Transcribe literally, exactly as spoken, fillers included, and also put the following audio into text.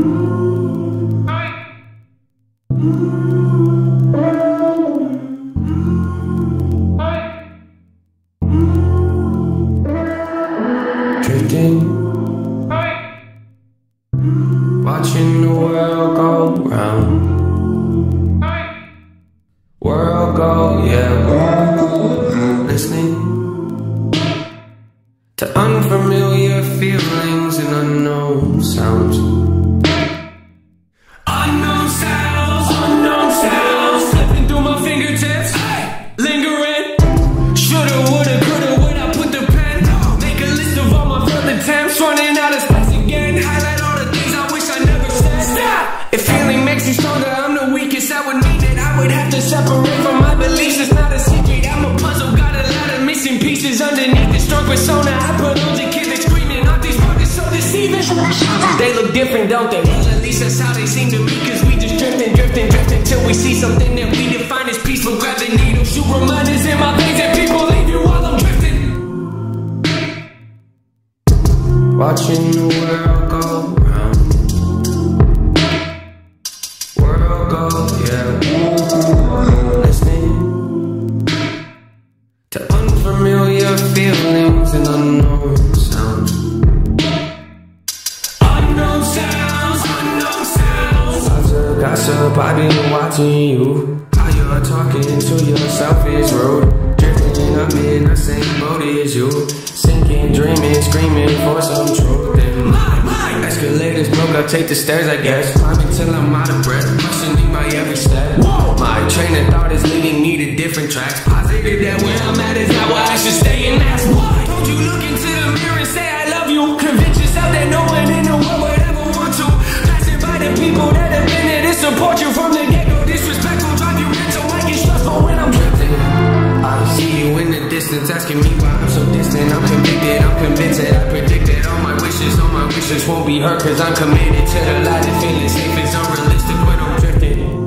Drifting, watching the world go round. World go, yeah, world go. Listening to unfamiliar feelings and unknown sounds. Unknown sounds, unknown sounds, slipping through my fingertips, lingering. Shoulda, woulda, coulda, when I put the pen, make a list of all my failed attempts, running out of space again. Highlight all the things I wish I never said. Stop! If feeling makes you stronger, I'm the weakest. I would need it. I would have to separate from my beliefs. It's not a secret. I'm a puzzle, got a lot of missing pieces underneath the strong persona I put on the kids. They look different, don't they? Well, at least that's how they seem to me. Cause we just drifting, drifting, drifting till we see something that we define as peaceful. Grab the needle, shoot reminders in my veins that people leave you while I'm drifting. Watching the world go round. World go, yeah. Listening to unfamiliar feelings and unknown sounds. I've been watching you, how you're talking to yourself is rude. Drifting up in the same boat as you, sinking, dreaming, screaming for some truth. And my, my escalators broke, I take the stairs, I guess. Climbing till I'm out of breath, questioning my every step. Whoa. My train of thought is leading me to different tracks. Positive that where I'm at is not where I should stay, and that's why. Don't you look into the mirror and say I love you? Convince yourself that no one in the world would ever want to. Passing by the people that have been there to support you from the get-go. Disrespectful, drive you mental, making stressful when I'm drifting. I see you in the distance, asking me why I'm so distant. I'm convicted, I'm convinced that I predicted. All my wishes, all my wishes won't be heard, cause I'm committed to the light and feeling safe. It's unrealistic when I'm drifting.